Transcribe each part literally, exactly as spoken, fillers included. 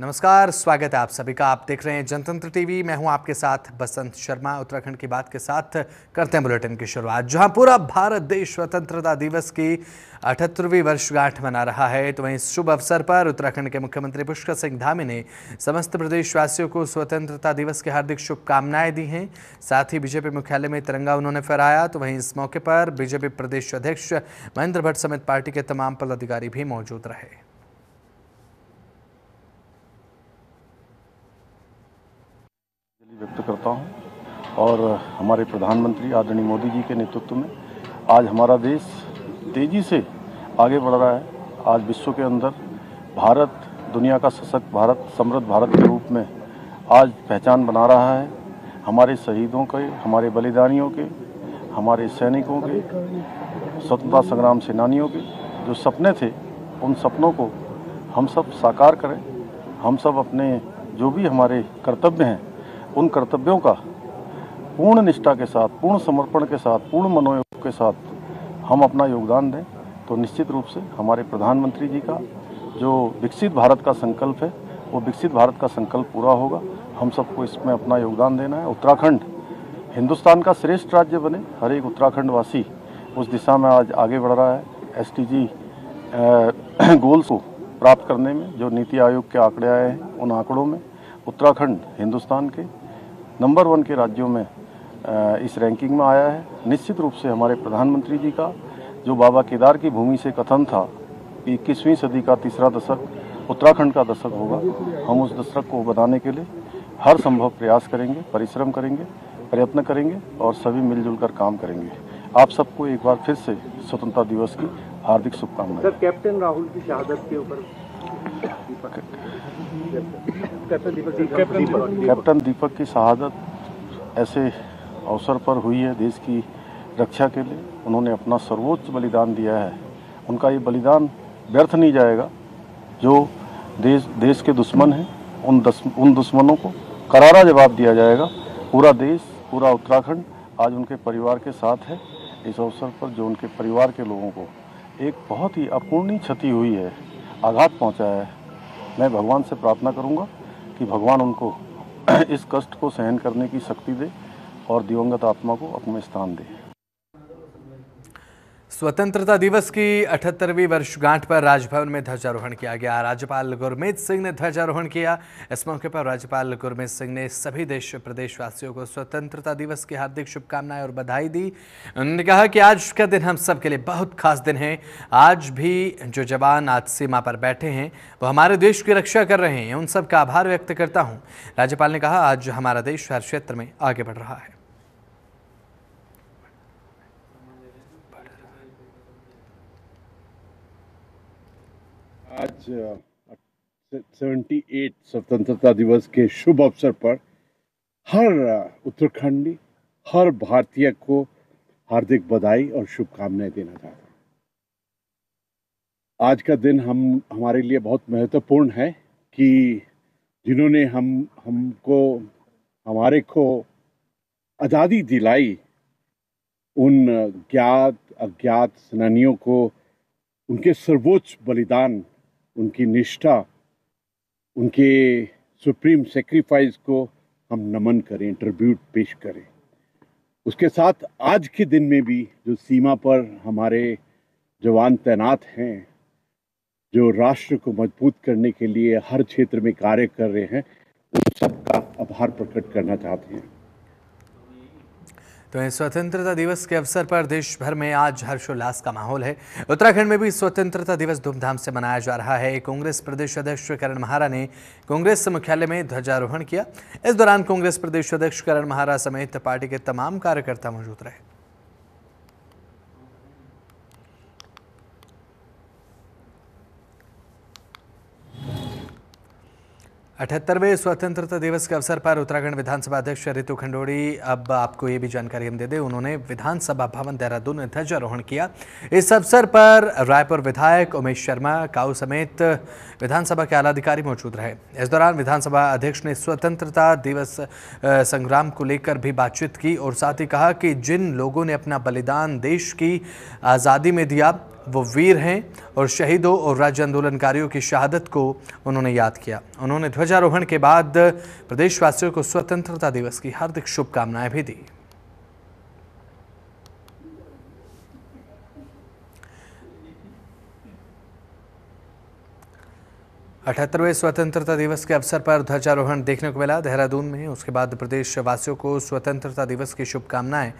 नमस्कार, स्वागत है आप सभी का। आप देख रहे हैं जनतंत्र टीवी। मैं हूं आपके साथ बसंत शर्मा। उत्तराखंड की बात के साथ करते हैं बुलेटिन की शुरुआत। जहां पूरा भारत देश स्वतंत्रता दिवस की अठहत्तरवीं वर्षगांठ मना रहा है, तो वहीं शुभ अवसर पर उत्तराखंड के मुख्यमंत्री पुष्कर सिंह धामी ने समस्त प्रदेशवासियों को स्वतंत्रता दिवस की हार्दिक शुभकामनाएं दी हैं। साथ ही बीजेपी मुख्यालय में तिरंगा उन्होंने फहराया। तो वहीं इस मौके पर बीजेपी प्रदेश अध्यक्ष महेंद्र भट्ट समेत पार्टी के तमाम पदाधिकारी भी मौजूद रहे। व्यक्त करता हूं और हमारे प्रधानमंत्री आदरणीय मोदी जी के नेतृत्व में आज हमारा देश तेज़ी से आगे बढ़ रहा है। आज विश्व के अंदर भारत दुनिया का सशक्त भारत, समृद्ध भारत के रूप में आज पहचान बना रहा है। हमारे शहीदों के, हमारे बलिदानियों के, हमारे सैनिकों के, स्वतंत्रता संग्राम सेनानियों के जो सपने थे, उन सपनों को हम सब साकार करें। हम सब अपने जो भी हमारे कर्तव्य हैं, उन कर्तव्यों का पूर्ण निष्ठा के साथ, पूर्ण समर्पण के साथ, पूर्ण मनोयोग के साथ हम अपना योगदान दें, तो निश्चित रूप से हमारे प्रधानमंत्री जी का जो विकसित भारत का संकल्प है, वो विकसित भारत का संकल्प पूरा होगा। हम सबको इसमें अपना योगदान देना है। उत्तराखंड हिंदुस्तान का श्रेष्ठ राज्य बने, हर एक उत्तराखंडवासी उस दिशा में आज आगे बढ़ रहा है। एस टी जी गोल्स को प्राप्त करने में जो नीति आयोग के आंकड़े आए हैं, उन आंकड़ों में उत्तराखंड हिंदुस्तान के नंबर वन के राज्यों में इस रैंकिंग में आया है। निश्चित रूप से हमारे प्रधानमंत्री जी का जो बाबा केदार की भूमि से कथन था कि इक्कीसवीं सदी का तीसरा दशक उत्तराखंड का दशक होगा, हम उस दशक को बनाने के लिए हर संभव प्रयास करेंगे, परिश्रम करेंगे, प्रयत्न करेंगे और सभी मिलजुल कर काम करेंगे। आप सबको एक बार फिर से स्वतंत्रता दिवस की हार्दिक शुभकामनाएं। सर, कैप्टन राहुल की शहादत के ऊपर कैप्टन दीपक की शहादत ऐसे अवसर पर हुई है देश की रक्षा के लिए। उन्होंने अपना सर्वोच्च बलिदान दिया है। उनका ये बलिदान व्यर्थ नहीं जाएगा। जो देश देश के दुश्मन हैं, उन दस, उन दुश्मनों को करारा जवाब दिया जाएगा। पूरा देश, पूरा उत्तराखंड आज उनके परिवार के साथ है। इस अवसर पर जो उनके परिवार के लोगों को एक बहुत ही अपूर्णीय क्षति हुई है, आघात पहुंचा है, मैं भगवान से प्रार्थना करूंगा कि भगवान उनको इस कष्ट को सहन करने की शक्ति दे और दिवंगत आत्मा को अपना स्थान दे। स्वतंत्रता दिवस की अठहत्तरवीं वर्षगांठ पर राजभवन में ध्वजारोहण किया गया। राज्यपाल गुरमीत सिंह ने ध्वजारोहण किया। इस मौके पर राज्यपाल गुरमीत सिंह ने सभी देश प्रदेशवासियों को स्वतंत्रता दिवस की हार्दिक शुभकामनाएं और बधाई दी। उन्होंने कहा कि आज का दिन हम सब के लिए बहुत खास दिन है। आज भी जो जवान आज सीमा पर बैठे हैं, वो हमारे देश की रक्षा कर रहे हैं, उन सब का आभार व्यक्त करता हूँ। राज्यपाल ने कहा, आज हमारा देश हर क्षेत्र में आगे बढ़ रहा है। आज अठहत्तरवें स्वतंत्रता दिवस के शुभ अवसर पर हर उत्तराखंडी, हर भारतीय को हार्दिक बधाई और शुभकामनाएं देना चाहता हूँ। आज का दिन हम हमारे लिए बहुत महत्वपूर्ण है कि जिन्होंने हम हमको हमारे को आज़ादी दिलाई, उन ज्ञात अज्ञात सेनानियों को उनके सर्वोच्च बलिदान, उनकी निष्ठा, उनके सुप्रीम सेक्रीफाइस को हम नमन करें, ट्रिब्यूट पेश करें। उसके साथ आज के दिन में भी जो सीमा पर हमारे जवान तैनात हैं, जो राष्ट्र को मजबूत करने के लिए हर क्षेत्र में कार्य कर रहे हैं, उन सबका आभार प्रकट करना चाहते हैं। तो स्वतंत्रता दिवस के अवसर पर देश भर में आज हर्षोल्लास का माहौल है। उत्तराखंड में भी स्वतंत्रता दिवस धूमधाम से मनाया जा रहा है। कांग्रेस प्रदेश अध्यक्ष करण महारा ने कांग्रेस मुख्यालय में ध्वजारोहण किया। इस दौरान कांग्रेस प्रदेश अध्यक्ष करण महारा समेत पार्टी के तमाम कार्यकर्ता मौजूद रहे। अठहत्तरवें स्वतंत्रता दिवस के अवसर पर उत्तराखंड विधानसभा अध्यक्ष रितु खंडोड़ी, अब आपको ये भी जानकारी हम दे दें, उन्होंने विधानसभा भवन देहरादून में ध्वजारोहण किया। इस अवसर पर रायपुर विधायक उमेश शर्मा काऊ समेत विधानसभा के आला अधिकारी मौजूद रहे। इस दौरान विधानसभा अध्यक्ष ने स्वतंत्रता दिवस संग्राम को लेकर भी बातचीत की और साथ ही कहा कि जिन लोगों ने अपना बलिदान देश की आज़ादी में दिया, वो वीर हैं और शहीदों और राज्य आंदोलनकारियों की शहादत को उन्होंने याद किया। उन्होंने ध्वजारोहण के बाद प्रदेशवासियों को स्वतंत्रता दिवस की हार्दिक शुभकामनाएं भी दी। अठहत्तरवें स्वतंत्रता दिवस के अवसर पर ध्वजारोहण देखने को मिला देहरादून में। उसके बाद प्रदेशवासियों को स्वतंत्रता दिवस की शुभकामनाएं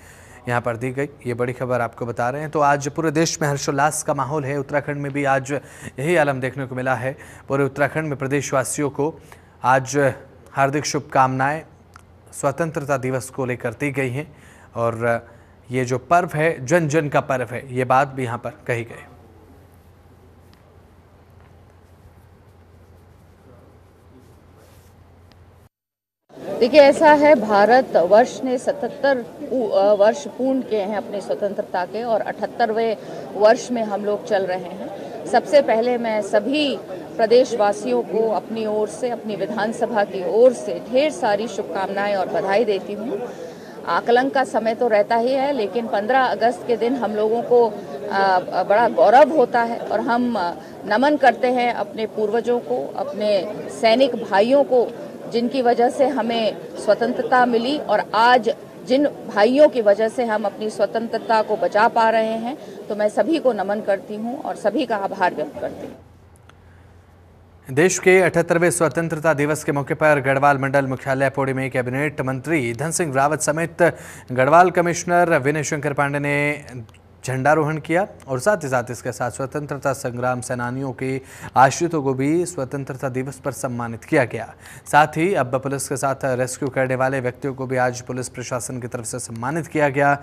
यहाँ पर दी गई। ये बड़ी खबर आपको बता रहे हैं। तो आज पूरे देश में हर्षोल्लास का माहौल है। उत्तराखंड में भी आज यही आलम देखने को मिला है। पूरे उत्तराखंड में प्रदेशवासियों को आज हार्दिक शुभकामनाएँ स्वतंत्रता दिवस को लेकर दी गई हैं। और ये जो पर्व है, जन जन का पर्व है, ये बात भी यहाँ पर कही गई। देखिए, ऐसा है, भारत वर्ष ने सतहत्तर वर्ष पूर्ण किए हैं अपनी स्वतंत्रता के और अठहत्तरवें वर्ष में हम लोग चल रहे हैं। सबसे पहले मैं सभी प्रदेशवासियों को अपनी ओर से, अपनी विधानसभा की ओर से ढेर सारी शुभकामनाएं और बधाई देती हूं। आकलन का समय तो रहता ही है, लेकिन पंद्रह अगस्त के दिन हम लोगों को बड़ा गौरव होता है और हम नमन करते हैं अपने पूर्वजों को, अपने सैनिक भाइयों को, जिनकी वजह से हमें स्वतंत्रता मिली और आज जिन भाइयों की वजह से हम अपनी स्वतंत्रता को बचा पा रहे हैं। तो मैं सभी को नमन करती हूं और सभी का आभार व्यक्त करती हूं। देश के अठहत्तरवें स्वतंत्रता दिवस के मौके पर गढ़वाल मंडल मुख्यालय पौड़ी में कैबिनेट मंत्री धन सिंह रावत समेत गढ़वाल कमिश्नर विनय शंकर पांडे ने झंडारोहण किया और साथ ही साथ इसके साथ स्वतंत्रता संग्राम सेनानियों के आश्रितों को भी स्वतंत्रता दिवस पर सम्मानित किया गया। साथ ही अब पुलिस के साथ रेस्क्यू करने वाले व्यक्तियों को भी आज पुलिस प्रशासन की तरफ से सम्मानित किया गया।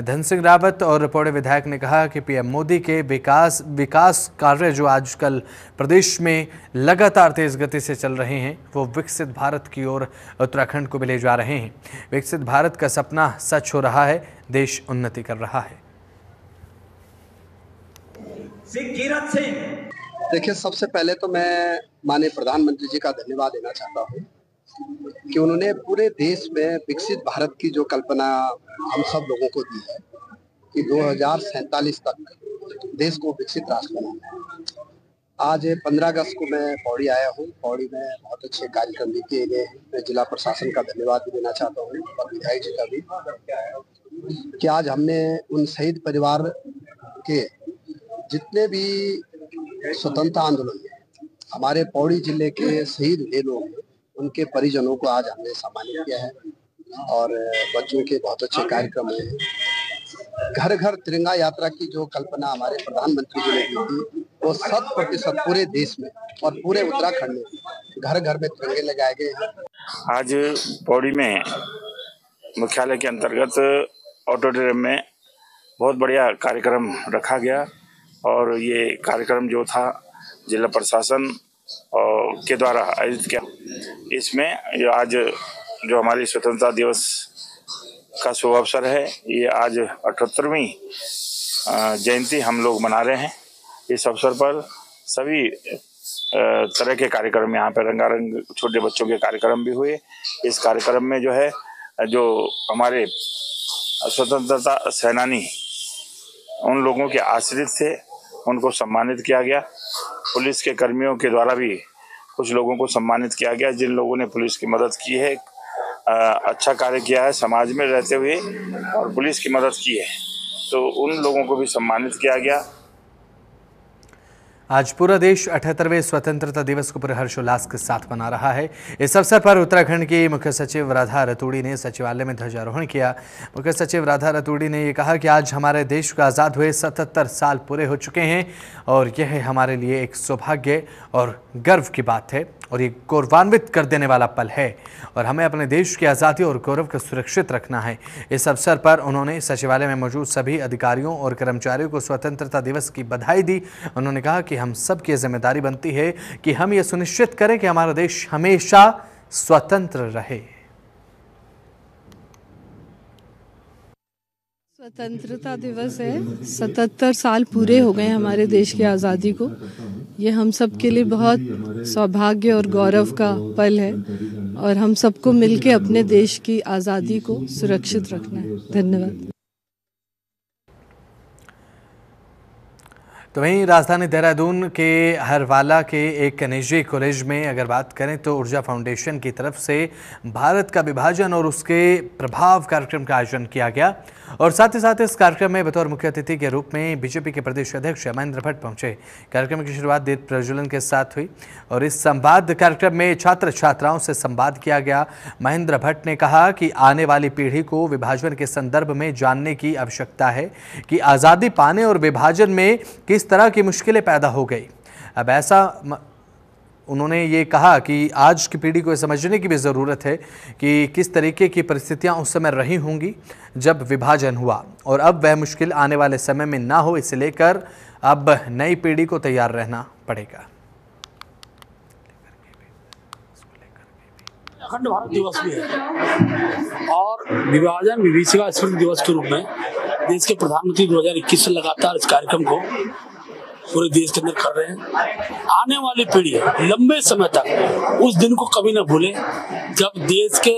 धन सिंह रावत और पौड़े विधायक ने कहा कि पीएम मोदी के विकास विकास कार्य जो आजकल प्रदेश में लगातार तेज गति से चल रहे हैं, वो विकसित भारत की ओर उत्तराखंड को भी ले जा रहे हैं। विकसित भारत का सपना सच हो रहा है, देश उन्नति कर रहा है। देखिए, सबसे पहले तो मैं माननीय प्रधानमंत्री जी का धन्यवाद देना चाहता हूँ कि उन्होंने पूरे देश में विकसित भारत की जो कल्पना हम सब लोगों को दी है कि दो हजार सैतालीस तक देश को विकसित राष्ट्र बनाना। आज पंद्रह अगस्त को मैं पौड़ी आया हूँ। पौड़ी में बहुत अच्छे कार्यक्रम भी किए गए हैं। मैं जिला प्रशासन का धन्यवाद भी देना चाहता हूँ और विधायक जी का भी कि आज हमने उन शहीद परिवार के जितने भी स्वतंत्रता आंदोलन हमारे पौड़ी जिले के शहीद हुए लोग, उनके परिजनों को आज हमने सम्मानित किया है और बच्चों के बहुत अच्छे कार्यक्रम है। घर घर तिरंगा यात्रा की जो कल्पना हमारे प्रधानमंत्री जी ने की थी, वो शत प्रतिशत पूरे देश में और पूरे उत्तराखंड में घर घर में तिरंगे लगाए गए हैं। आज पौड़ी में मुख्यालय के अंतर्गत ऑडिटोरियम में बहुत बढ़िया कार्यक्रम रखा गया और ये कार्यक्रम जो था जिला प्रशासन और के द्वारा आयोजित किया। इसमें आज जो हमारी स्वतंत्रता दिवस का शुभ अवसर है, ये आज अठहत्तरवीं जयंती हम लोग मना रहे हैं। इस अवसर पर सभी तरह के कार्यक्रम यहाँ पर रंगारंग छोटे बच्चों के कार्यक्रम भी हुए। इस कार्यक्रम में जो है जो हमारे स्वतंत्रता सेनानी उन लोगों के आश्रित थे, उनको सम्मानित किया गया। पुलिस के कर्मियों के द्वारा भी कुछ लोगों को सम्मानित किया गया, जिन लोगों ने पुलिस की मदद की है, अच्छा कार्य किया है समाज में रहते हुए और पुलिस की मदद की है, तो उन लोगों को भी सम्मानित किया गया। आज पूरा देश अठहत्तरवें स्वतंत्रता दिवस को पूरे हर्षोल्लास के साथ मना रहा है। इस अवसर पर उत्तराखंड की मुख्य सचिव राधा रतूड़ी ने सचिवालय में ध्वजारोहण किया। मुख्य सचिव राधा रतूड़ी ने ये कहा कि आज हमारे देश को आज़ाद हुए सतहत्तर साल पूरे हो चुके हैं और यह हमारे लिए एक सौभाग्य और गर्व की बात है और ये गौरवान्वित कर देने वाला पल है और हमें अपने देश की आज़ादी और गौरव को सुरक्षित रखना है। इस अवसर पर उन्होंने सचिवालय में मौजूद सभी अधिकारियों और कर्मचारियों को स्वतंत्रता दिवस की बधाई दी। उन्होंने कहा कि हम सब की जिम्मेदारी बनती है कि हम ये सुनिश्चित करें कि हमारा देश हमेशा स्वतंत्र रहे। स्वतंत्रता दिवस है, सतहत्तर साल पूरे हो गए हमारे देश की आज़ादी को। ये हम सब के लिए बहुत सौभाग्य और गौरव का पल है और हम सबको मिलकर अपने देश की आज़ादी को सुरक्षित रखना है। धन्यवाद। तो वहीं राजधानी देहरादून के हरवाला के एक निजी कॉलेज में अगर बात करें तो ऊर्जा फाउंडेशन की तरफ से भारत का विभाजन और उसके प्रभाव कार्यक्रम का आयोजन किया गया और साथ ही साथ इस कार्यक्रम में बतौर मुख्य अतिथि के रूप में बीजेपी के प्रदेश अध्यक्ष महेंद्र भट्ट पहुंचे। कार्यक्रम की शुरुआत दीप प्रज्वलन के साथ हुई और इस संवाद कार्यक्रम में छात्र छात्राओं से संवाद किया गया। महेंद्र भट्ट ने कहा कि आने वाली पीढ़ी को विभाजन के संदर्भ में जानने की आवश्यकता है कि आज़ादी पाने और विभाजन में किस तरह की मुश्किलें पैदा हो गई। अब ऐसा म... उन्होंने ये कहा कि आज की पीढ़ी को समझने की भी ज़रूरत है कि किस तरीके की परिस्थितियां उस समय रही होंगी जब विभाजन हुआ और अब वह मुश्किल आने वाले समय में ना हो, इसे लेकर अब नई पीढ़ी को तैयार रहना पड़ेगा। अखंड भारत दिवस भी है और विभाजन विभीषिका स्मृति दिवस के रूप में देश के प्रधानमंत्री दो हजार इक्कीस से लगातार इस कार्यक्रम को पूरे देश के अंदर कर रहे हैं। आने वाली पीढ़ी लंबे समय तक उस दिन को कभी ना भूले जब देश के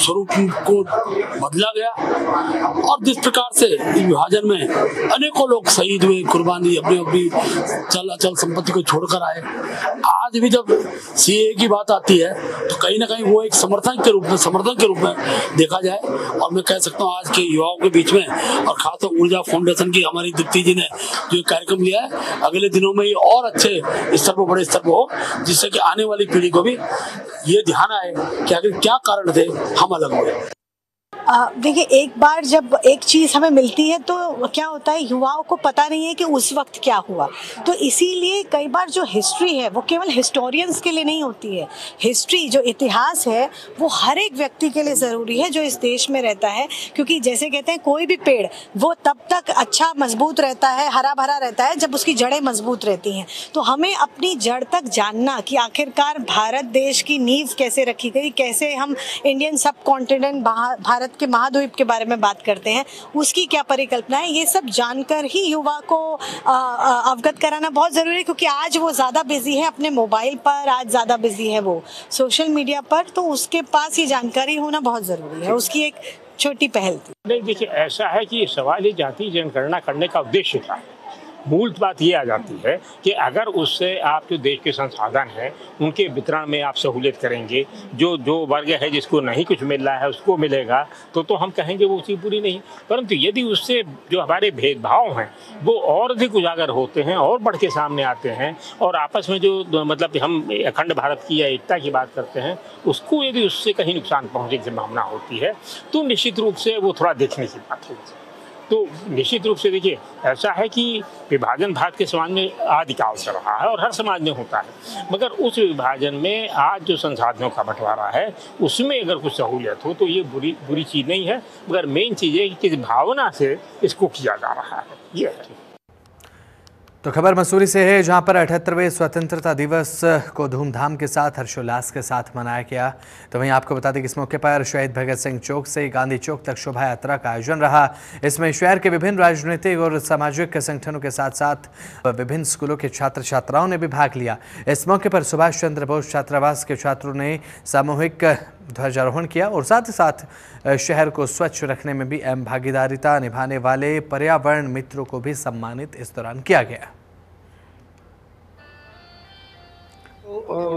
स्वरूप को बदला गया और जिस प्रकार से विभाजन में अनेकों लोग शहीद हुए, कुर्बानी अपनी अपनी चल अचल संपत्ति को छोड़कर आए। आज भी जब सीए की बात आती है तो कहीं ना कहीं वो एक समर्थन के रूप में समर्थन के रूप में देखा जाए और मैं कह सकता हूँ आज के युवाओं के बीच में और खासतौर ऊर्जा फाउंडेशन की हमारी दीप्ति जी ने जो कार्यक्रम लिया है अगले दिनों में ये और अच्छे स्तर पर बड़े स्तर पर हो जिससे कि आने वाली पीढ़ी को भी ये ध्यान आए कि आखिर क्या कारण थे हम अलग हुए। देखिए, एक बार जब एक चीज़ हमें मिलती है तो क्या होता है, युवाओं को पता नहीं है कि उस वक्त क्या हुआ, तो इसीलिए कई बार जो हिस्ट्री है वो केवल हिस्टोरियंस के लिए नहीं होती है। हिस्ट्री जो इतिहास है वो हर एक व्यक्ति के लिए ज़रूरी है जो इस देश में रहता है, क्योंकि जैसे कहते हैं कोई भी पेड़ वो तब तक अच्छा मजबूत रहता है, हरा भरा रहता है जब उसकी जड़ें मजबूत रहती हैं। तो हमें अपनी जड़ तक जानना कि आखिरकार भारत देश की नींव कैसे रखी गई, कैसे हम इंडियन सब कॉन्टिनेंट भारत के महाद्वीप के बारे में बात करते हैं, उसकी क्या परिकल्पना है, ये सब जानकर ही युवा को अवगत कराना बहुत ज़रूरी है। क्योंकि आज वो ज़्यादा बिजी है अपने मोबाइल पर, आज ज़्यादा बिजी है वो सोशल मीडिया पर, तो उसके पास ये जानकारी होना बहुत ज़रूरी है। उसकी एक छोटी पहल थी। नहीं देखिए, ऐसा है कि सवाल ही जातीय जनगणना करने का उद्देश्य क्या है, मूल बात ये आ जाती है कि अगर उससे आप जो देश के संसाधन हैं उनके वितरण में आप सहूलियत करेंगे, जो जो वर्ग है जिसको नहीं कुछ मिल रहा है उसको मिलेगा तो तो हम कहेंगे वो चीज़ पूरी नहीं, परंतु यदि उससे जो हमारे भेदभाव हैं वो और अधिक उजागर होते हैं और बढ़ के सामने आते हैं और आपस में जो मतलब हम अखंड भारत की या एकता की बात करते हैं उसको यदि उससे कहीं नुकसान पहुँचने की संभावना होती है तो निश्चित रूप से वो थोड़ा देखने की बात होगी। तो निश्चित रूप से देखिए, ऐसा है कि विभाजन भारत के समाज में आदिकाल से रहा है और हर समाज में होता है, मगर उस विभाजन में आज जो संसाधनों का बंटवारा है उसमें अगर कुछ सहूलियत हो तो ये बुरी बुरी चीज़ नहीं है, मगर मेन चीज़ है कि किस भावना से इसको किया जा रहा है, ये है। तो खबर मसूरी से है जहां पर अठहत्तरवें स्वतंत्रता दिवस को धूमधाम के साथ हर्षोल्लास के साथ मनाया गया। तो वहीं आपको बता दें कि इस मौके पर शहीद भगत सिंह चौक से गांधी चौक तक शोभा यात्रा का आयोजन रहा। इसमें शहर के विभिन्न राजनीतिक और सामाजिक संगठनों के साथ साथ विभिन्न स्कूलों के छात्र छात्राओं ने भी भाग लिया। इस मौके पर सुभाष चंद्र बोस छात्रावास के छात्रों ने सामूहिक ध्वजारोहण किया और साथ ही साथ शहर को स्वच्छ रखने में भी अहम भागीदारिता निभाने वाले पर्यावरण मित्रों को भी सम्मानित इस दौरान किया गया।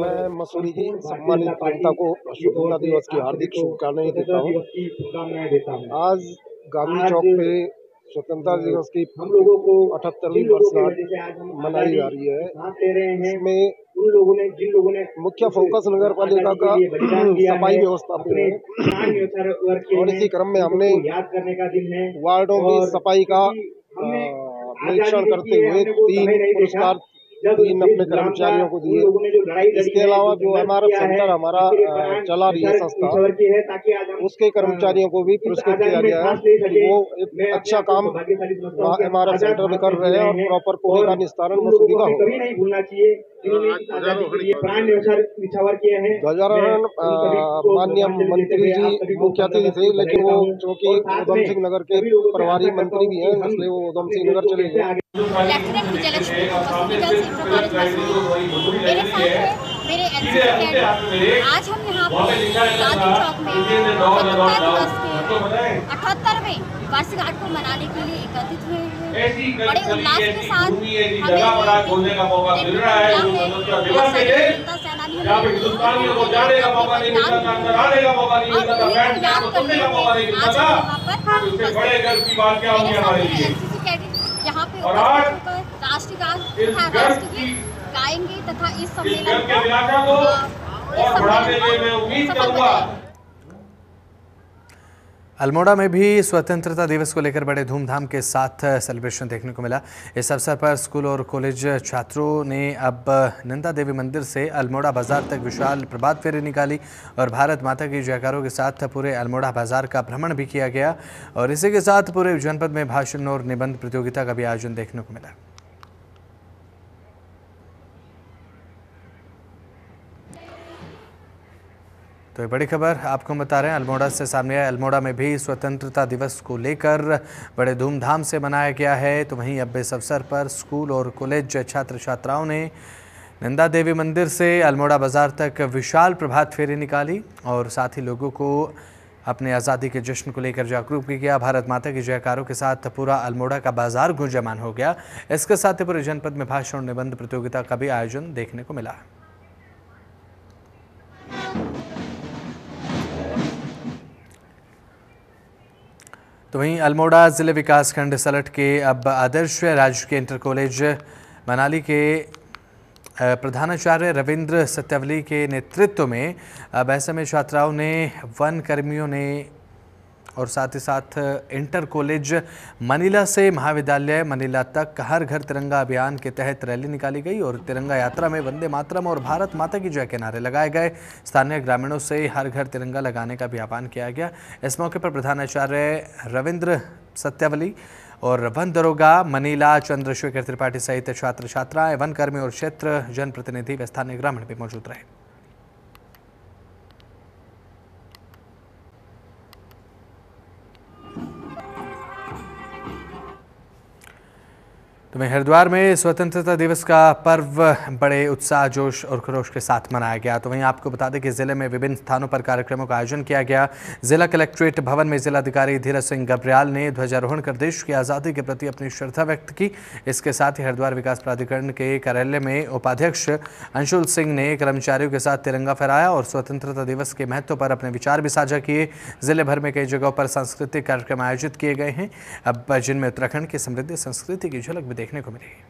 मैं मसूरी की सम्मानित जनता को स्वतंत्रता दिवस की हार्दिक शुभकामनाएं देता हूँ। आज गांधी चौक पे स्वतंत्रता दिवस की अठहत्तरवीं वर्षगांठ मनाई जा रही है। इसमें मुख्य फोकस नगर पालिका का सफाई व्यवस्था है और इसी क्रम में हमने वार्डों की सफाई का निरीक्षण करते हुए तीन पुरस्कार तीन अपने कर्मचारियों को दिए। इसके अलावा जो हमारा सेंटर हमारा चला रही है संस्था, उसके कर्मचारियों को भी पुरस्कृत किया गया है कि वो एक अच्छा काम हमारा सेंटर में कर रहे हैं और प्रॉपर कोहरे का निस्तारण मसूरी का हो। ध्वजारोहण माननीय मंत्री जी मुख्य अतिथि थे, लेकिन वो चूँकि उधम सिंह नगर के प्रभारी मंत्री भी हैं इसलिए वो उधम सिंह नगर चले गए। लेफ्टिनेंट विजयलक्ष्मी हॉस्पिटल से मेरे साथ है मेरे एनसीसी कैडेट। आज हम यहाँ गांधी चौक में अठहत्तरवें वार्षिकाठ को मनाने के लिए एकत्रित हुए। बड़े उल्लास के साथ हमें यहाँ पे हिंदुस्तानियों को जाने का मौका नहीं मिला था, कराने का मौका नहीं मिला था, बैठ के सुनने का मौका नहीं मिला था। इससे बड़े गर्व की बात क्या होगी हमारे लिए। यहाँ पे और आज राष्ट्रीय गान गाएंगे तथा इस सम्मेलन के इलाका को और बढ़ाने के लिए मैं उम्मीद करूँगा। अल्मोड़ा में भी स्वतंत्रता दिवस को लेकर बड़े धूमधाम के साथ सेलिब्रेशन देखने को मिला। इस अवसर पर स्कूल और कॉलेज छात्रों ने अब नंदा देवी मंदिर से अल्मोड़ा बाजार तक विशाल प्रभात फेरी निकाली और भारत माता की जयकारों के साथ पूरे अल्मोड़ा बाजार का भ्रमण भी किया गया। और इसी के साथ पूरे जनपद में भाषण और निबंध प्रतियोगिता का भी आयोजन देखने को मिला। तो बड़ी खबर आपको बता रहे हैं अल्मोड़ा से सामने आया। अल्मोड़ा में भी स्वतंत्रता दिवस को लेकर बड़े धूमधाम से मनाया गया है। तो वहीं अब इस अवसर पर स्कूल और कॉलेज छात्र छात्राओं ने नंदा देवी मंदिर से अल्मोड़ा बाजार तक विशाल प्रभात फेरी निकाली और साथ ही लोगों को अपने आज़ादी के जश्न को लेकर जागरूक भी किया। भारत माता की जयकारों के साथ पूरा अल्मोड़ा का बाजार गूंजमान हो गया। इसके साथ ही पूरे जनपद में भाषण और निबंध प्रतियोगिता का भी आयोजन देखने को मिला। तो वहीं अल्मोड़ा ज़िले विकासखंड सलट के अब आदर्श राजकीय इंटर कॉलेज मनाली के प्रधानाचार्य रविंद्र सत्यवली के नेतृत्व में अब ऐसे में छात्राओं ने, वन कर्मियों ने और साथ ही साथ इंटर कॉलेज मनीला से महाविद्यालय मनीला तक हर घर तिरंगा अभियान के तहत रैली निकाली गई और तिरंगा यात्रा में वंदे मातरम और भारत माता की जय के नारे लगाए गए। स्थानीय ग्रामीणों से हर घर तिरंगा लगाने का भी आह्वान किया गया। इस मौके पर प्रधानाचार्य रविंद्र सत्यवली और वन दरोगा मनीला चंद्रशेखर त्रिपाठी सहित छात्र छात्राएं, वन कर्मी और क्षेत्र जनप्रतिनिधि व स्थानीय ग्रामीण भी मौजूद रहे। तो वहीं हरिद्वार में स्वतंत्रता दिवस का पर्व बड़े उत्साह, जोश और खरोश के साथ मनाया गया। तो वहीं आपको बता दें कि ज़िले में विभिन्न स्थानों पर कार्यक्रमों का आयोजन किया गया। जिला कलेक्ट्रेट भवन में जिलाधिकारी धीरेंद्र सिंह गैब्रियल ने ध्वजारोहण कर देश की आज़ादी के प्रति अपनी श्रद्धा व्यक्त की। इसके साथ ही हरिद्वार विकास प्राधिकरण के कार्यालय में उपाध्यक्ष अंशुल सिंह ने कर्मचारियों के साथ तिरंगा फहराया और स्वतंत्रता दिवस के महत्व पर अपने विचार भी साझा किए। ज़िले भर में कई जगहों पर सांस्कृतिक कार्यक्रम आयोजित किए गए हैं, अब जिनमें उत्तराखंड की समृद्ध संस्कृति की झलक देखने को मिलेगी।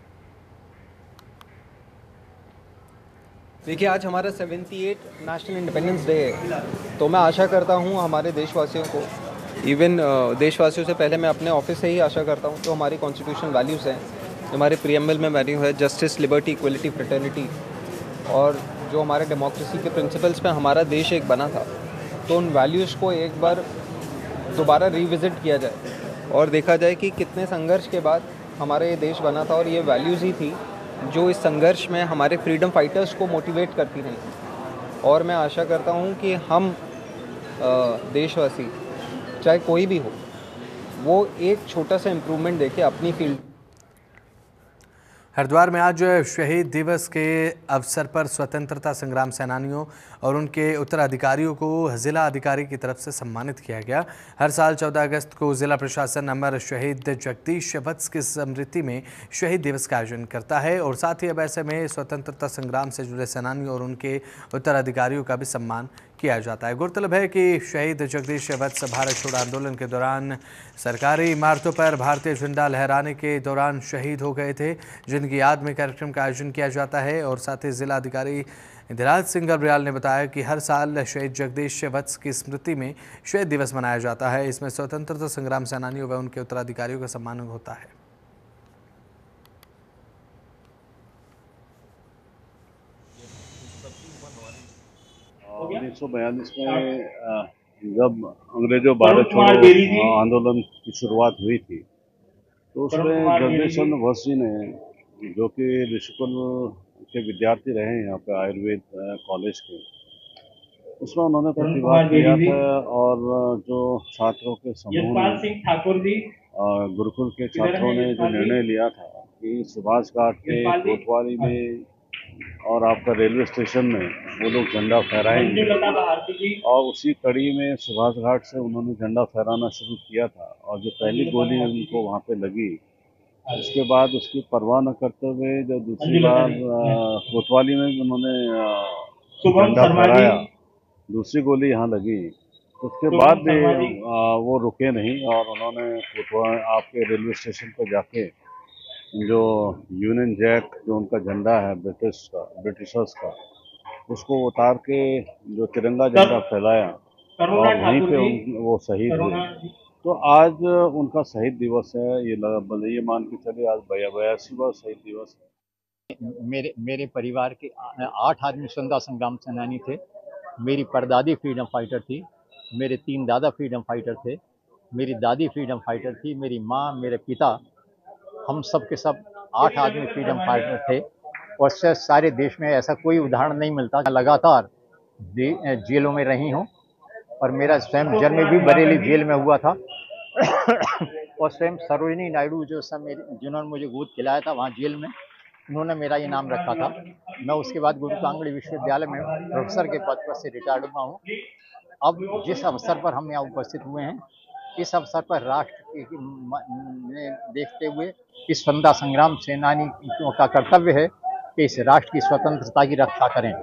देखिए, आज हमारा अठहत्तरवां नेशनल इंडिपेंडेंस डे है, तो मैं आशा करता हूँ हमारे देशवासियों को, इवन देशवासियों से पहले मैं अपने ऑफिस से ही आशा करता हूँ, तो हमारी कॉन्स्टिट्यूशन वैल्यूज़ हैं, हमारे प्रीएम्बल में वैल्यू है जस्टिस, लिबर्टी, इक्वलिटी, फ्रेटर्निटी, और जो हमारे डेमोक्रेसी के प्रिंसिपल्स पर हमारा देश एक बना था, तो उन वैल्यूज़ को एक बार दोबारा रिविज़िट किया जाए और देखा जाए कि कितने संघर्ष के बाद हमारा ये देश बना था और ये वैल्यूज़ ही थी जो इस संघर्ष में हमारे फ्रीडम फाइटर्स को मोटिवेट करती रही। और मैं आशा करता हूँ कि हम देशवासी, चाहे कोई भी हो, वो एक छोटा सा इम्प्रूवमेंट देके अपनी फील्ड। हरिद्वार में आज शहीद दिवस के अवसर पर स्वतंत्रता संग्राम सेनानियों और उनके उत्तराधिकारियों को ज़िला अधिकारी की तरफ से सम्मानित किया गया। हर साल चौदह अगस्त को ज़िला प्रशासन अमर शहीद जगदीश वत्स की स्मृति में शहीद दिवस का आयोजन करता है और साथ ही अब ऐसे में स्वतंत्रता संग्राम से जुड़े सेनानियों और उनके उत्तराधिकारियों का भी सम्मान किया जाता है। गौरतलब है कि शहीद जगदीश वत्स भारत छोड़ो आंदोलन के दौरान सरकारी इमारतों पर भारतीय झंडा लहराने के दौरान शहीद हो गए थे, जिनकी याद में कार्यक्रम का आयोजन किया जाता है। और साथ ही जिलाधिकारी धीरेंद्र सिंह गैब्रियल ने बताया कि हर साल शहीद जगदीश वत्स की स्मृति में शहीद दिवस मनाया जाता है। इसमें स्वतंत्रता संग्राम सेनानियों व उनके उत्तराधिकारियों का सम्मान होता है। उन्नीस सौ बयालीस में जब अंग्रेजों भारत छोड़ो आंदोलन की शुरुआत हुई थी, तो उसमें जगदीश चंद्र वर्षी ने, जो कि ऋषिकुल के विद्यार्थी रहे यहाँ पे आयुर्वेद कॉलेज के, उसमें उन्होंने प्रतिभाग किया था और जो छात्रों के समूह में गुरुकुल के छात्रों ने जो निर्णय लिया था कि सुभाष घाट के कोतवाली में और आपका रेलवे स्टेशन में वो लोग झंडा फहराएंगे और उसी कड़ी में सुभाष घाट से उन्होंने झंडा फहराना शुरू किया था और जो पहली गोली उनको वहाँ पे लगी, उसके बाद उसकी परवाह न करते हुए जो दूसरी बार कोतवाली में उन्होंने झंडा फहराया, दूसरी गोली यहाँ लगी, उसके बाद भी वो रुके नहीं और उन्होंने कोतवाली आपके रेलवे स्टेशन पर जाके जो यूनियन जैक जो उनका झंडा है ब्रिटिश का, ब्रिटिशर्स का, उसको उतार के जो तिरंगा झंडा फैलाया और वहीं पे उन, वो शहीद हुए। तो आज उनका शहीद दिवस है, ये ये मान के चलिए आज बयासी बार शहीद दिवस है। मेरे मेरे परिवार के आठ आदमी स्वतंत्रता संग्राम सेनानी थे। मेरी परदादी फ्रीडम फाइटर थी, मेरे तीन दादा फ्रीडम फाइटर थे, मेरी दादी फ्रीडम फाइटर थी, मेरी माँ, मेरे पिता, हम सब के सब आठ आदमी फ्रीडम फाइटर थे। और से सारे देश में ऐसा कोई उदाहरण नहीं मिलता। लगातार जेलों में रही हूँ और मेरा स्वयं जन्म भी बरेली जेल में हुआ था और स्वयं सरोजिनी नायडू जो सब जिन्होंने मुझे गोद खिलाया था वहाँ जेल में, उन्होंने मेरा ये नाम रखा था। मैं उसके बाद गोपकांगड़ी विश्वविद्यालय में प्रोफेसर के पद पर से रिटायर्ड हुआ हूँ। अब जिस अवसर पर हम यहाँ उपस्थित हुए हैं, इस अवसर पर राष्ट्र ने देखते हुए इस स्वतंत्रता संग्राम सेनानी का कर्तव्य है कि इस राष्ट्र की स्वतंत्रता की रक्षा करें।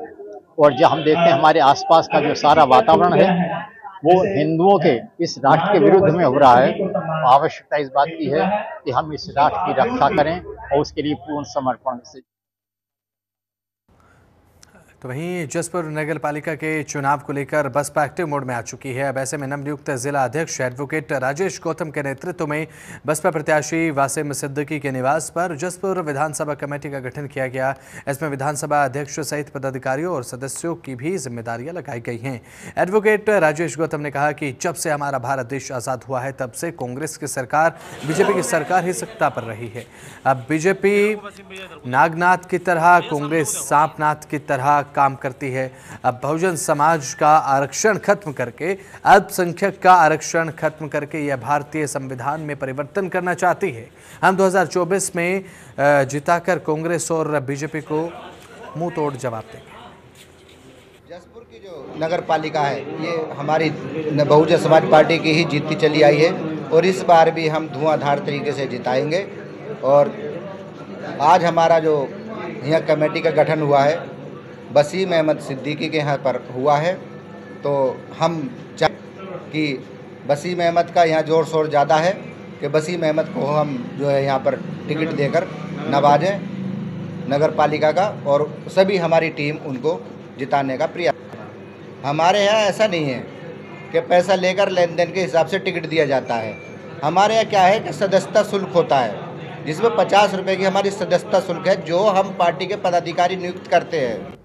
और जब हम देखते हैं हमारे आसपास का जो सारा वातावरण है वो हिंदुओं के इस राष्ट्र के विरुद्ध में हो रहा है, आवश्यकता इस बात की है कि हम इस राष्ट्र की रक्षा करें और उसके लिए पूर्ण समर्पण से। तो वहीं जसपुर नगर पालिका के चुनाव को लेकर बसपा एक्टिव मोड में आ चुकी है। अब ऐसे में नवनियुक्त जिला अध्यक्ष एडवोकेट राजेश गौतम के नेतृत्व में बसपा प्रत्याशी वसीम सिद्दीकी के निवास पर जसपुर विधानसभा कमेटी का गठन किया गया। इसमें विधानसभा अध्यक्ष सहित पदाधिकारियों और सदस्यों की भी जिम्मेदारियां लगाई गई हैं। एडवोकेट राजेश गौतम ने कहा कि जब से हमारा भारत देश आज़ाद हुआ है तब से कांग्रेस की सरकार, बीजेपी की सरकार ही सत्ता पर रही है। अब बीजेपी नागनाथ की तरह, कांग्रेस सांपनाथ की तरह काम करती है। अब बहुजन समाज का आरक्षण खत्म करके, अल्पसंख्यक का आरक्षण खत्म करके यह भारतीय संविधान में परिवर्तन करना चाहती है। हम दो हज़ार चौबीस में जिताकर कांग्रेस और बीजेपी को मुंह तोड़ जवाब देंगे। जसपुर की जो नगर पालिका है ये हमारी बहुजन समाज पार्टी की ही जीतती चली आई है और इस बार भी हम धुआंधार तरीके से जिताएंगे। और आज हमारा जो यहाँ कमेटी का गठन हुआ है वसीम अहमद सिद्दीकी के यहाँ पर हुआ है, तो हम चाहे कि वसीम अहमद का यहाँ जोर शोर ज़्यादा है कि वसीम अहमद को हम जो है यहाँ पर टिकट देकर नवाजें नगर पालिका का, और सभी हमारी टीम उनको जिताने का प्रयास। हमारे यहाँ ऐसा नहीं है कि पैसा लेकर लेन देन के हिसाब से टिकट दिया जाता है। हमारे यहाँ क्या है कि सदस्यता शुल्क होता है जिसमें पचास रुपये की हमारी सदस्यता शुल्क है जो हम पार्टी के पदाधिकारी नियुक्त करते हैं।